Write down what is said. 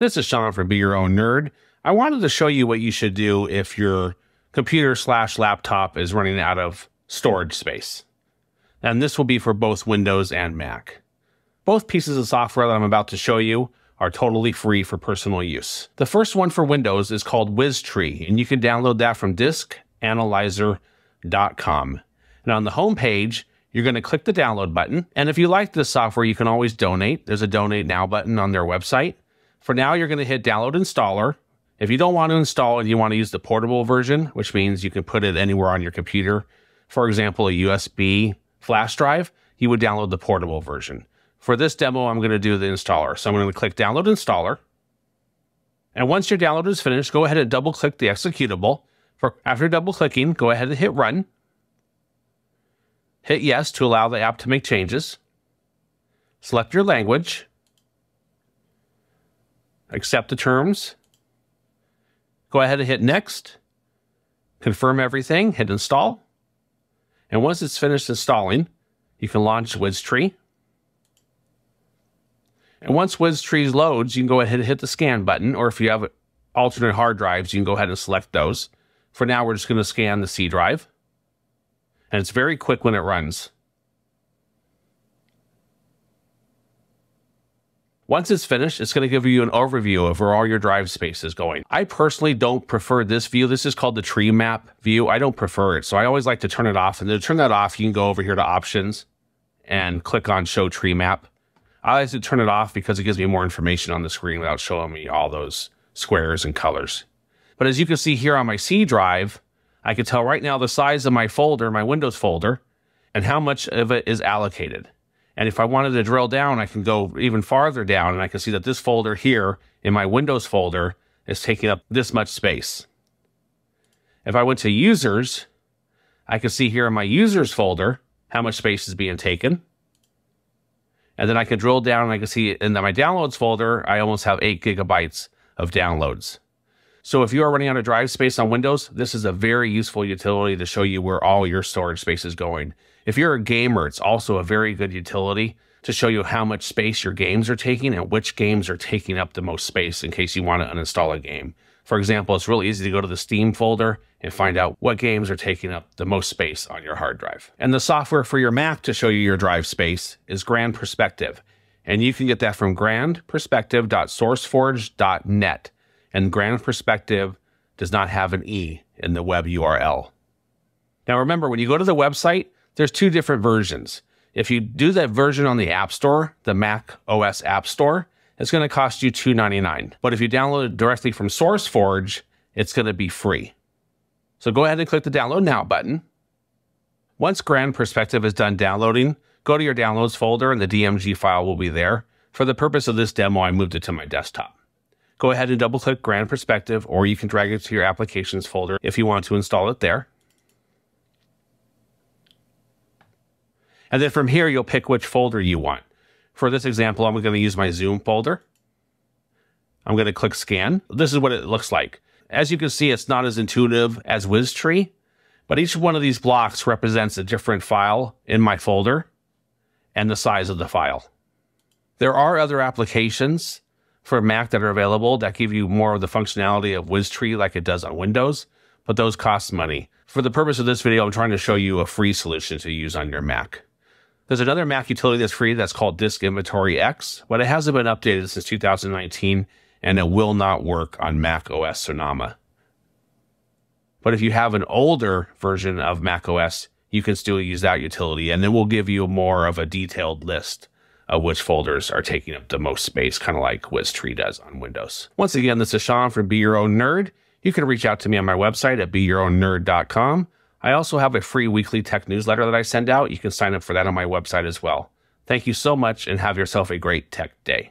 This is Sean from Be Your Own Nerd. I wanted to show you what you should do if your computer / laptop is running out of storage space. And this will be for both Windows and Mac. Both pieces of software that I'm about to show you are totally free for personal use. The first one for Windows is called WizTree, and you can download that from diskanalyzer.com. And on the home page, you're going to click the download button. And if you like this software, you can always donate. There's a donate now button on their website. For now, you're going to hit download installer. If you don't want to install and you want to use the portable version, which means you can put it anywhere on your computer, for example, a USB flash drive, you would download the portable version. For this demo, I'm going to do the installer. So I'm going to click download installer. And once your download is finished, go ahead and double click the executable. After double clicking, go ahead and hit run. Hit yes to allow the app to make changes. Select your language. Accept the terms. Go ahead and hit next. Confirm everything. Hit install. And once it's finished installing, you can launch WizTree. And once WizTree loads, you can go ahead and hit the scan button, or if you have alternate hard drives, you can go ahead and select those. For now, we're just going to scan the C drive. And it's very quick when it runs. Once it's finished, it's going to give you an overview of where all your drive space is going. I personally don't prefer this view. This is called the tree map view. I don't prefer it, so I always like to turn it off. And to turn that off, you can go over here to options and click on show tree map. I like to turn it off because it gives me more information on the screen without showing me all those squares and colors. But as you can see here on my C drive, I can tell right now the size of my folder, my Windows folder, and how much of it is allocated. And if I wanted to drill down, I can go even farther down and I can see that this folder here in my Windows folder is taking up this much space. If I went to users, I can see here in my users folder how much space is being taken. And then I can drill down and I can see in my downloads folder, I almost have 8 GB of downloads. So if you are running out of drive space on Windows, this is a very useful utility to show you where all your storage space is going. If you're a gamer, it's also a very good utility to show you how much space your games are taking and which games are taking up the most space in case you want to uninstall a game. For example, it's really easy to go to the Steam folder and find out what games are taking up the most space on your hard drive. And the software for your Mac to show you your drive space is Grand Perspective. And you can get that from grandperspective.sourceforge.net. And Grand Perspective does not have an E in the web URL. Now remember, when you go to the website, there's two different versions. If you do that version on the App Store, the Mac OS App Store, it's going to cost you $2.99. But if you download it directly from SourceForge, it's going to be free. So go ahead and click the Download Now button. Once Grand Perspective is done downloading, go to your Downloads folder and the DMG file will be there. For the purpose of this demo, I moved it to my desktop. Go ahead and double click Grand Perspective, or you can drag it to your applications folder if you want to install it there. And then from here, you'll pick which folder you want. For this example, I'm going to use my Zoom folder. I'm going to click scan. This is what it looks like. As you can see, it's not as intuitive as WizTree, but each one of these blocks represents a different file in my folder and the size of the file. There are other applications for Mac that are available that give you more of the functionality of WizTree like it does on Windows, but those cost money. For the purpose of this video, I'm trying to show you a free solution to use on your Mac. There's another Mac utility that's free that's called Disk Inventory X, but it hasn't been updated since 2019 and it will not work on Mac OS Sonoma. But if you have an older version of Mac OS, you can still use that utility and it will give you more of a detailed list of which folders are taking up the most space, kind of like WizTree does on Windows. Once again, this is Sean from Be Your Own Nerd. You can reach out to me on my website at beyourownnerd.com. I also have a free weekly tech newsletter that I send out. You can sign up for that on my website as well. Thank you so much and have yourself a great tech day.